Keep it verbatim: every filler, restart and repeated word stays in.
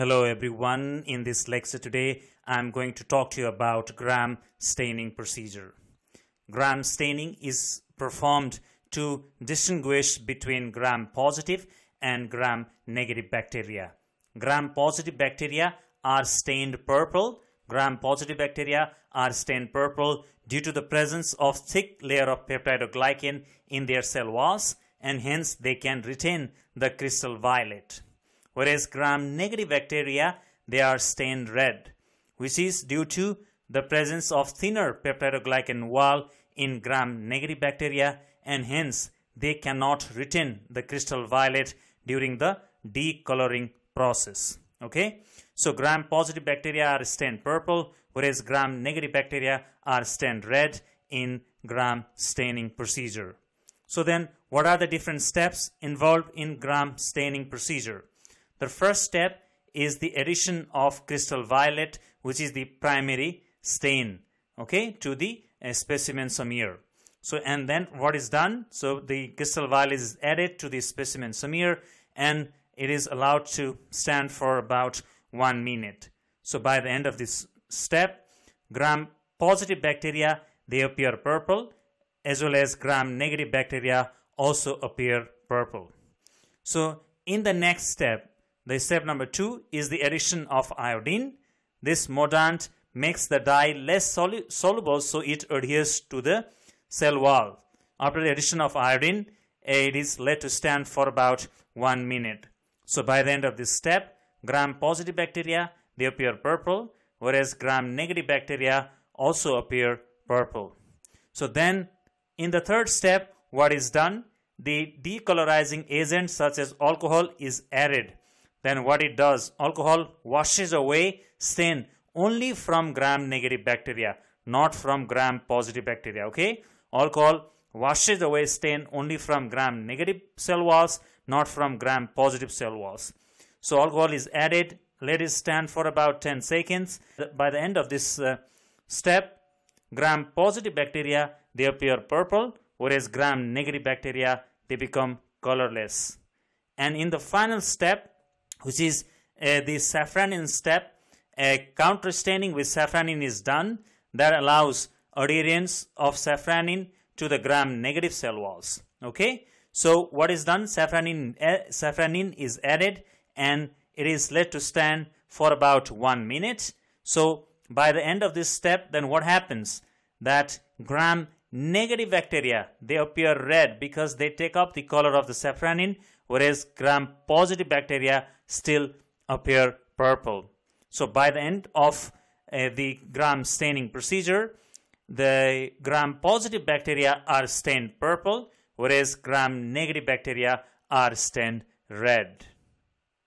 Hello everyone, in this lecture today I'm going to talk to you about gram staining procedure. Gram staining is performed to distinguish between gram positive and gram negative bacteria. Gram positive bacteria are stained purple. Gram positive bacteria are stained purple due to the presence of thick layer of peptidoglycan in their cell walls, and hence they can retain the crystal violet. Whereas gram negative bacteria, they are stained red, which is due to the presence of thinner peptidoglycan wall in gram negative bacteria, and hence they cannot retain the crystal violet during the decoloring process. Okay, so gram positive bacteria are stained purple, whereas gram negative bacteria are stained red in gram staining procedure. So then, what are the different steps involved in gram staining procedure? The first step is the addition of crystal violet, which is the primary stain, okay, to the uh, specimen smear. So, and then what is done? So, the crystal violet is added to the specimen smear, and it is allowed to stand for about one minute. So, by the end of this step, gram-positive bacteria, they appear purple, as well as gram-negative bacteria also appear purple. So, in the next step, the step number two is the addition of iodine. This modant makes the dye less solu soluble, so it adheres to the cell wall. After the addition of iodine, it is let to stand for about one minute. So by the end of this step, gram-positive bacteria, they appear purple, whereas gram-negative bacteria also appear purple. So then, in the third step, what is done? The decolorizing agent such as alcohol is added. Then what it does, alcohol washes away stain only from gram-negative bacteria, not from gram-positive bacteria, okay? Alcohol washes away stain only from gram-negative cell walls, not from gram-positive cell walls. So alcohol is added, let it stand for about ten seconds. By the end of this uh, step, gram-positive bacteria, they appear purple, whereas gram-negative bacteria, they become colorless. And in the final step, which is uh, the safranin step, uh, counter staining with safranin is done that allows adherence of safranin to the gram negative cell walls. Okay, so what is done? Safranin, uh, safranin is added, and it is let to stand for about one minute. So by the end of this step, then what happens? That gram negative bacteria, they appear red because they take up the color of the safranin, whereas gram-positive bacteria still appear purple. So by the end of uh, the gram staining procedure, the gram-positive bacteria are stained purple, whereas gram-negative bacteria are stained red.